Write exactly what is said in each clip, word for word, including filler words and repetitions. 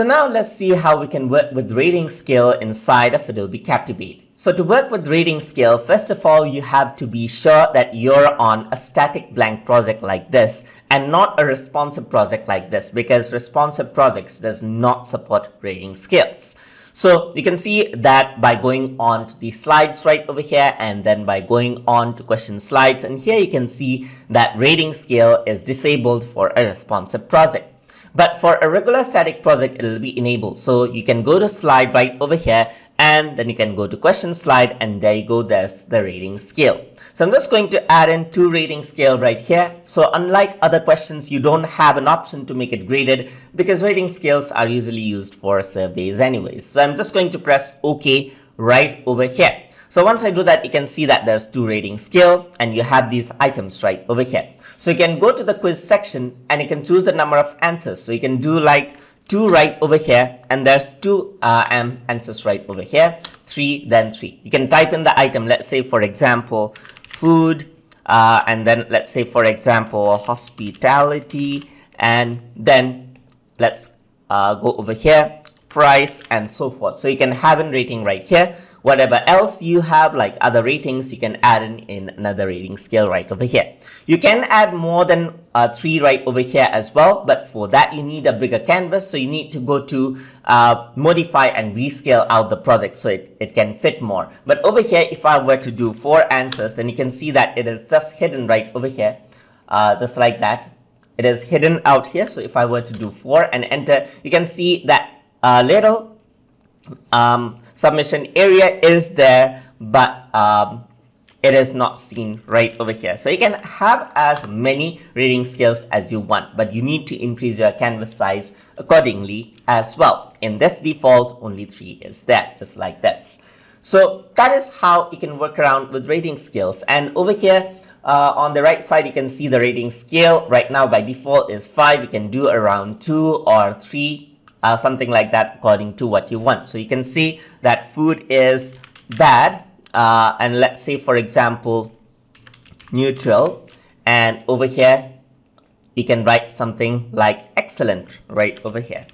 So now let's see how we can work with rating scale inside of Adobe Captivate. So to work with rating scale, first of all, you have to be sure that you're on a static blank project like this and not a responsive project like this, because responsive projects does not support rating scales. So you can see that by going on to the slides right over here, and then by going on to question slides, and here you can see that rating scale is disabled for a responsive project. But for a regular static project, it will be enabled. So you can go to slide right over here, and then you can go to question slide, and there you go, there's the rating scale. So I'm just going to add in two rating scale right here. So unlike other questions, you don't have an option to make it graded because rating scales are usually used for surveys anyways. So I'm just going to press OK right over here. So once I do that, you can see that there's two rating scale and you have these items right over here. So you can go to the quiz section and you can choose the number of answers. So you can do like two right over here, and there's two uh, um, answers right over here, three, then three. You can type in the item, let's say for example, food, uh, and then let's say for example, hospitality, and then let's uh, go over here, price and so forth. So you can have a rating right here. Whatever else you have, like other ratings, you can add in, in another rating scale right over here. You can add more than uh, three right over here as well, but for that you need a bigger canvas, so you need to go to uh, modify and rescale out the project so it, it can fit more. But over here, if I were to do four answers, then you can see that it is just hidden right over here, uh, just like that. It is hidden out here, so if I were to do four and enter, you can see that uh, little um, submission area is there, but um, it is not seen right over here. So you can have as many rating scales as you want, but you need to increase your canvas size accordingly as well. In this default, only three is there, just like this. So that is how you can work around with rating scales. And over here uh, on the right side, you can see the rating scale right now by default is five. You can do around two or three. Uh, something like that according to what you want. So you can see that food is bad, uh, and let's say for example neutral, and over here you can write something like excellent right over here.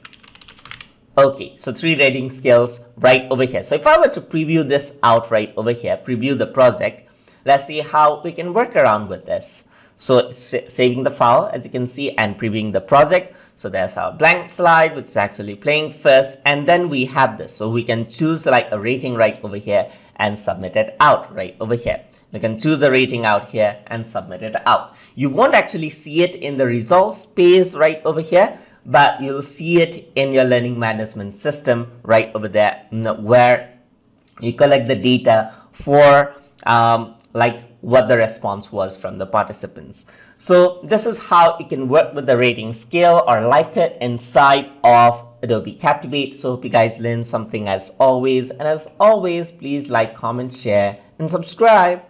Okay, so three rating scales right over here. So if I were to preview this out right over here, preview the project, let's see how we can work around with this. So saving the file, as you can see, and previewing the project. So there's our blank slide, which is actually playing first, and then we have this. So we can choose like a rating right over here and submit it out right over here. You can choose the rating out here and submit it out. You won't actually see it in the results space right over here, but you'll see it in your learning management system right over there, where you collect the data for um, like what the response was from the participants. So this is how you can work with the rating scale or Likert inside of Adobe Captivate. So hope you guys learned something as always. And as always, please like, comment, share, and subscribe.